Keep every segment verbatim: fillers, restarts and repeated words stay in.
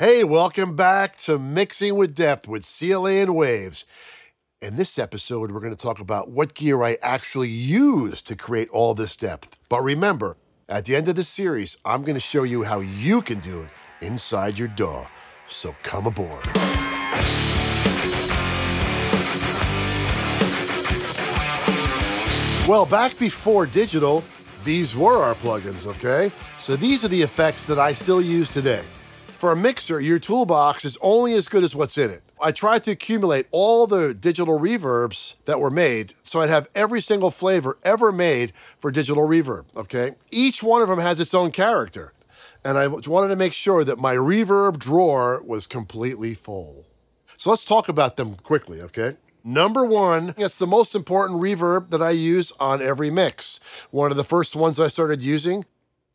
Hey, welcome back to Mixing with Depth with C L A and Waves. In this episode, we're going to talk about what gear I actually use to create all this depth. But remember, at the end of this series, I'm going to show you how you can do it inside your D A W. So come aboard. Well, back before digital, these were our plugins, okay? So these are the effects that I still use today. For a mixer, your toolbox is only as good as what's in it. I tried to accumulate all the digital reverbs that were made, so I'd have every single flavor ever made for digital reverb, okay? Each one of them has its own character, and I wanted to make sure that my reverb drawer was completely full. So let's talk about them quickly, okay? Number one, it's the most important reverb that I use on every mix. One of the first ones I started using,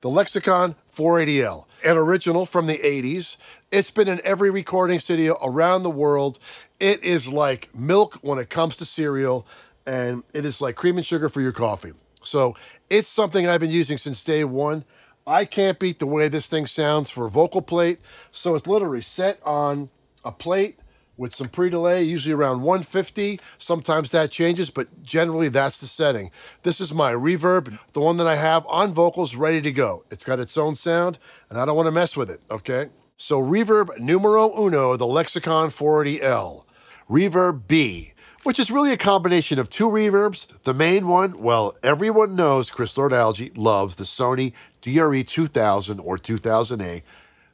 the Lexicon four eighty L, an original from the eighties. It's been in every recording studio around the world. It is like milk when it comes to cereal, and it is like cream and sugar for your coffee. So it's something I've been using since day one. I can't beat the way this thing sounds for a vocal plate. So it's literally set on a plate with some pre-delay, usually around one fifty. Sometimes that changes, but generally that's the setting. This is my reverb, the one that I have on vocals ready to go. It's got its own sound, and I don't want to mess with it, okay? So reverb numero uno, the Lexicon four eighty L. Reverb B, which is really a combination of two reverbs. The main one, well, everyone knows Chris Lord-Alge loves the Sony D R E two thousand or two thousand A,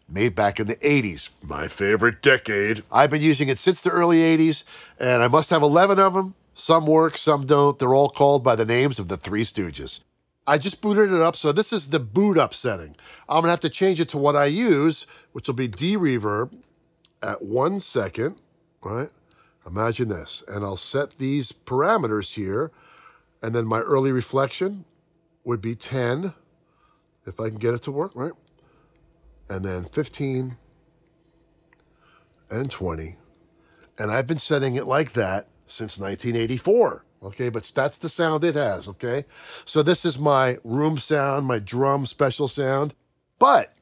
made back in the eighties. My favorite decade. I've been using it since the early eighties, and I must have eleven of them. Some work, some don't. They're all called by the names of the Three Stooges. I just booted it up, so this is the boot up setting. I'm gonna have to change it to what I use, which will be D reverb at one second, right? Imagine this, and I'll set these parameters here, and then my early reflection would be ten, if I can get it to work, right? And then fifteen and twenty. And I've been setting it like that since nineteen eighty-four, okay? But that's the sound it has, okay? So this is my room sound, my drum special sound. But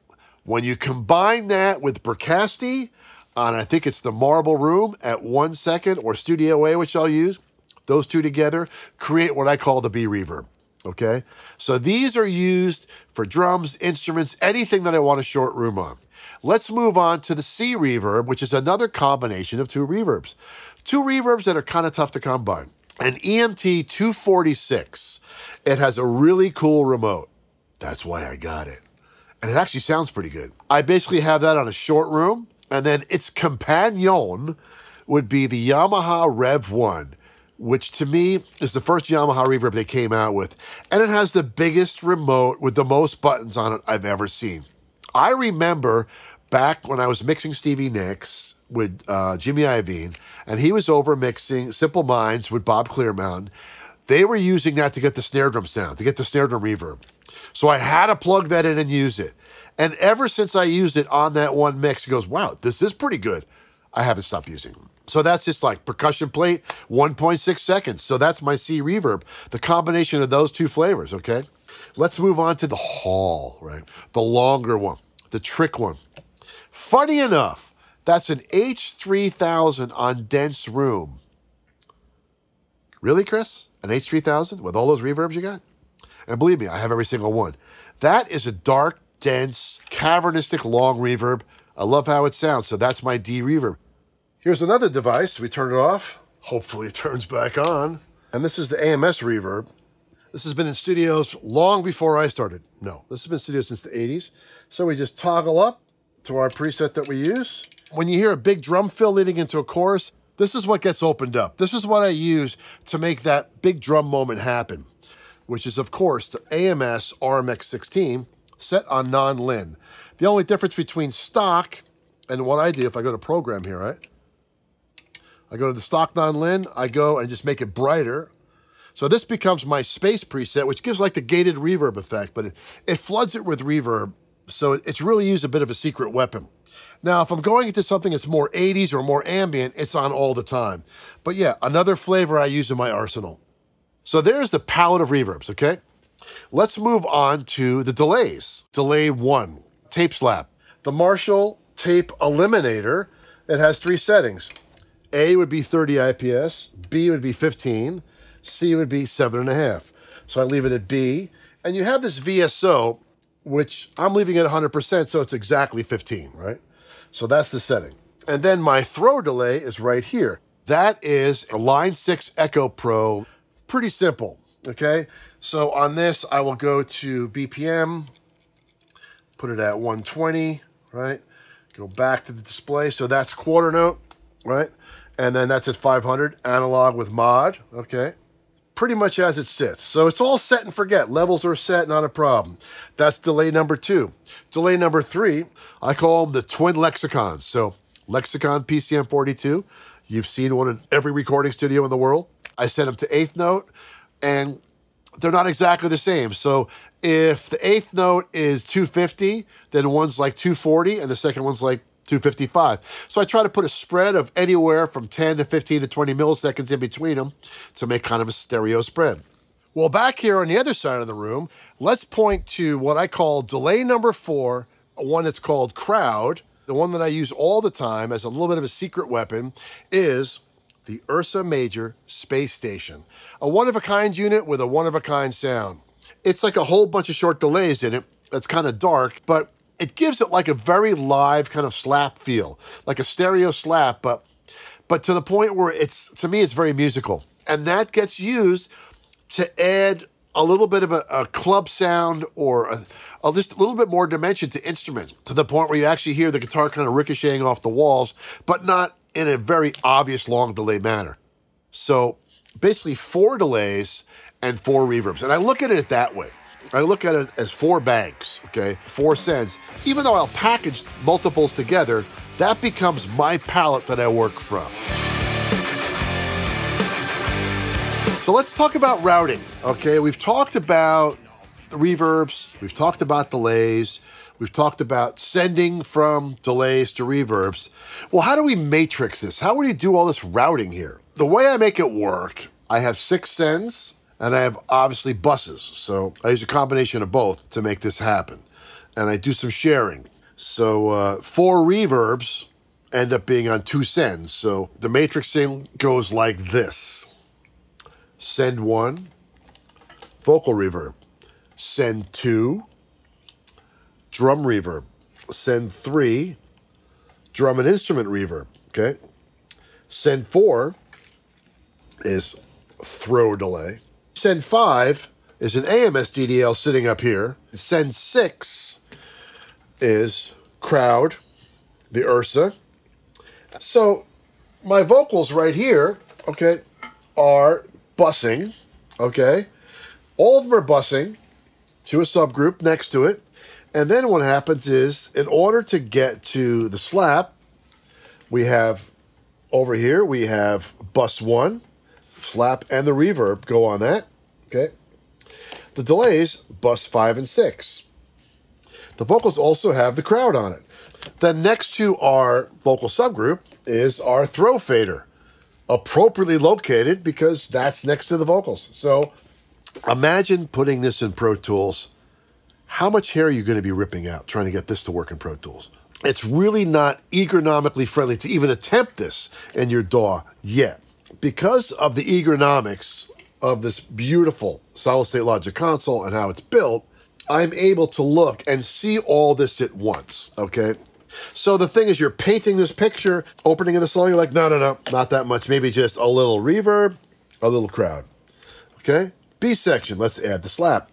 when you combine that with Bricasti, and I think it's the Marble Room at one second, or Studio A, which I'll use, those two together create what I call the B reverb. Okay? So these are used for drums, instruments, anything that I want a short room on. Let's move on to the C reverb, which is another combination of two reverbs. Two reverbs that are kind of tough to come by. An E M T two forty-six. It has a really cool remote. That's why I got it. And it actually sounds pretty good. I basically have that on a short room, and then its companion would be the Yamaha Rev one. Which to me is the first Yamaha reverb they came out with. And it has the biggest remote with the most buttons on it I've ever seen. I remember back when I was mixing Stevie Nicks with uh, Jimmy Iovine, and he was over mixing Simple Minds with Bob Clear Mountain. They were using that to get the snare drum sound, to get the snare drum reverb. So I had to plug that in and use it. And ever since I used it on that one mix, it goes, wow, this is pretty good. I haven't stopped using it. So that's just like percussion plate, one point six seconds. So that's my C reverb, the combination of those two flavors, okay? Let's move on to the hall, right? The longer one, the trick one. Funny enough, that's an H three thousand on dense room. Really, Chris? An H three thousand with all those reverbs you got? And believe me, I have every single one. That is a dark, dense, cavernistic, long reverb. I love how it sounds, so that's my D reverb. Here's another device. We turn it off. Hopefully it turns back on. And this is the A M S reverb. This has been in studios long before I started. No, this has been in studios since the eighties. So we just toggle up to our preset that we use. When you hear a big drum fill leading into a chorus, this is what gets opened up. This is what I use to make that big drum moment happen, which is, of course, the A M S R M X sixteen set on non-lin. The only difference between stock and what I do, if I go to program here, right? I go to the stock non-lin, I go and just make it brighter. So this becomes my space preset, which gives like the gated reverb effect, but it, it floods it with reverb. So it's really used a bit of a secret weapon. Now, if I'm going into something that's more eighties or more ambient, it's on all the time. But yeah, another flavor I use in my arsenal. So there's the palette of reverbs, okay? Let's move on to the delays. Delay one, tape slap. The Marshall Tape Eliminator. It has three settings. A would be thirty I P S, B would be fifteen, C would be seven and a half. So I leave it at B. And you have this V S O, which I'm leaving at one hundred percent, so it's exactly fifteen, right? So that's the setting. And then my throw delay is right here. That is a Line six Echo Pro. Pretty simple, okay? So on this, I will go to B P M, put it at one twenty, right? Go back to the display. So that's quarter note, right? And then that's at five hundred, analog with mod, okay? Pretty much as it sits. So it's all set and forget. Levels are set, not a problem. That's delay number two. Delay number three, I call them the twin lexicons. So Lexicon P C M forty-two, you've seen one in every recording studio in the world. I set them to eighth note, and they're not exactly the same. So if the eighth note is two fifty, then one's like two forty, and the second one's like two fifty-five. So I try to put a spread of anywhere from ten to fifteen to twenty milliseconds in between them to make kind of a stereo spread. Well, back here on the other side of the room, let's point to what I call delay number four, one that's called crowd. The one that I use all the time as a little bit of a secret weapon is the Ursa Major Space Station. A one-of-a-kind unit with a one-of-a-kind sound. It's like a whole bunch of short delays in it. That's kind of dark, but it gives it like a very live kind of slap feel, like a stereo slap, but but to the point where it's, to me, it's very musical. And that gets used to add a little bit of a, a club sound or a, a, just a little bit more dimension to instruments, to the point where you actually hear the guitar kind of ricocheting off the walls, but not in a very obvious long delay manner. So basically four delays and four reverbs. And I look at it that way. I look at it as four banks, okay? Four sends. Even though I'll package multiples together, that becomes my palette that I work from. So let's talk about routing, okay? We've talked about the reverbs, we've talked about delays, we've talked about sending from delays to reverbs. Well, how do we matrix this? How would you do all this routing here? The way I make it work, I have six sends, and I have obviously buses. So I use a combination of both to make this happen. And I do some sharing. So uh, four reverbs end up being on two sends. So the matrixing goes like this. Send one, vocal reverb. Send two, drum reverb. Send three, drum and instrument reverb, okay? Send four is throw delay. Send five is an A M S D D L sitting up here. Send six is crowd, the Ursa. So my vocals right here, okay, are busing, okay? All of them are busing to a subgroup next to it. And then what happens is, in order to get to the slap, we have, over here, we have bus one, slap and the reverb go on that. Okay. The delays, bus five and six. The vocals also have the crowd on it. Then next to our vocal subgroup is our throw fader, appropriately located because that's next to the vocals. So imagine putting this in Pro Tools. How much hair are you going to be ripping out trying to get this to work in Pro Tools? It's really not ergonomically friendly to even attempt this in your D A W yet. Because of the ergonomics of this beautiful Solid State Logic console and how it's built, I'm able to look and see all this at once, okay? So the thing is, you're painting this picture, opening of the song, you're like, no, no, no, not that much. Maybe just a little reverb, a little crowd, okay? B section, let's add the slap.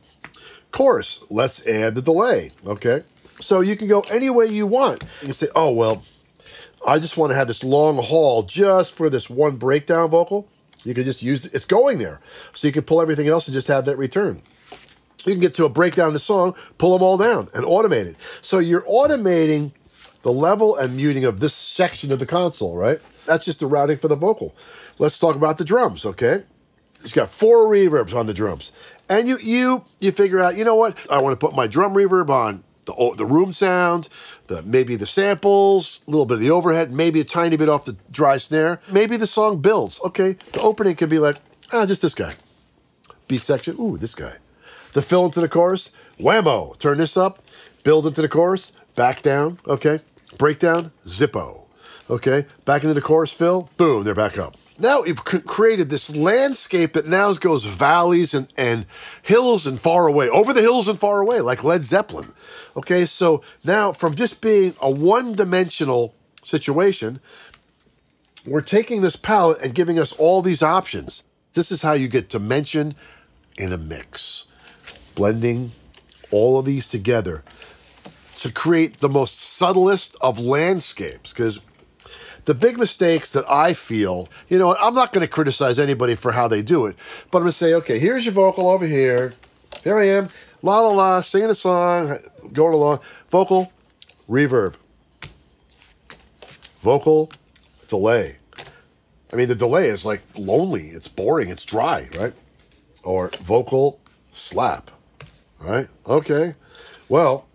Chorus, let's add the delay, okay? So you can go any way you want. You can say, oh, well, I just want to have this long haul just for this one breakdown vocal. You can just use, it's going there. So you can pull everything else and just have that return. You can get to a breakdown of the song, pull them all down and automate it. So you're automating the level and muting of this section of the console, right? That's just the routing for the vocal. Let's talk about the drums, okay? It's got four reverbs on the drums. And you you you figure out, you know what? I want to put my drum reverb on The, the room sound, the, maybe the samples, a little bit of the overhead, maybe a tiny bit off the dry snare. Maybe the song builds. Okay, the opening can be like, ah, just this guy. B section, ooh, this guy. The fill into the chorus, whammo, turn this up, build into the chorus, back down, okay. breakdown, zippo. Okay, back into the chorus fill, boom, they're back up. Now we've created this landscape that now goes valleys and, and hills and far away, over the hills and far away, like Led Zeppelin. Okay, so now from just being a one-dimensional situation, we're taking this palette and giving us all these options. This is how you get dimension in a mix, blending all of these together to create the most subtlest of landscapes, because the big mistakes that I feel, you know, I'm not going to criticize anybody for how they do it, but I'm going to say, okay, here's your vocal over here. Here I am, la la la, singing a song, going along. Vocal, reverb. Vocal, delay. I mean, the delay is like lonely, it's boring, it's dry, right? Or vocal, slap, right? Okay, well,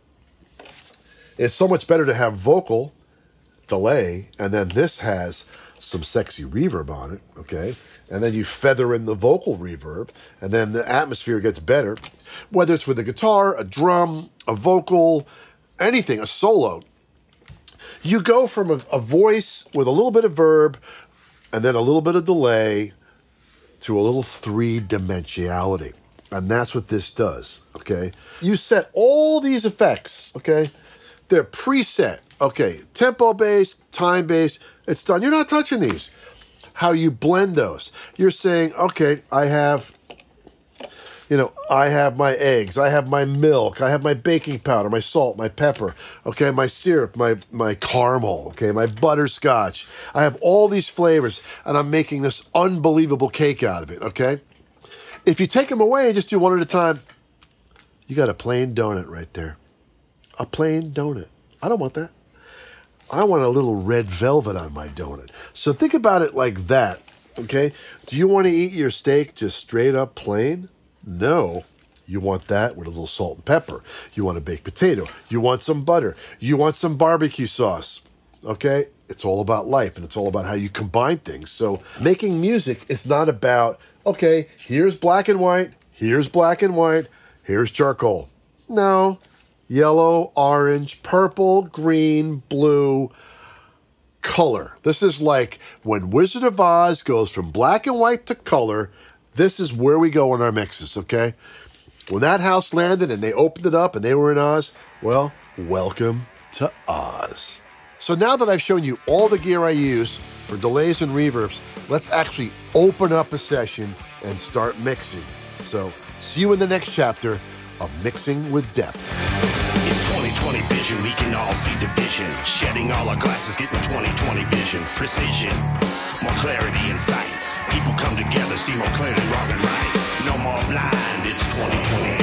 it's so much better to have vocal, delay, and then this has some sexy reverb on it, okay? And then you feather in the vocal reverb, and then the atmosphere gets better. Whether it's with a guitar, a drum, a vocal, anything, a solo, you go from a, a voice with a little bit of verb and then a little bit of delay to a little three-dimensionality. And that's what this does, okay? You set all these effects, okay? They're preset. Okay, tempo-based, time-based, it's done. You're not touching these. How you blend those. You're saying, okay, I have, you know, I have my eggs, I have my milk, I have my baking powder, my salt, my pepper, okay, my syrup, my, my caramel, okay, my butterscotch. I have all these flavors, and I'm making this unbelievable cake out of it, okay? If you take them away and just do one at a time, you got a plain donut right there. A plain donut. I don't want that. I want a little red velvet on my donut. So think about it like that, okay? Do you want to eat your steak just straight up plain? No. You want that with a little salt and pepper. You want a baked potato. You want some butter. You want some barbecue sauce, okay? It's all about life, and it's all about how you combine things. So making music is not about, okay, here's black and white, here's black and white, here's charcoal. No. Yellow, orange, purple, green, blue, color. This is like when Wizard of Oz goes from black and white to color, this is where we go in our mixes, okay? When that house landed and they opened it up and they were in Oz, well, welcome to Oz. So now that I've shown you all the gear I use for delays and reverbs, let's actually open up a session and start mixing. So see you in the next chapter of Mixing with Depth. It's twenty twenty vision, we can all see division. Shedding all our glasses, getting twenty twenty vision. Precision, more clarity and sight. People come together, see more clearly wrong and right. No more blind, it's twenty twenty.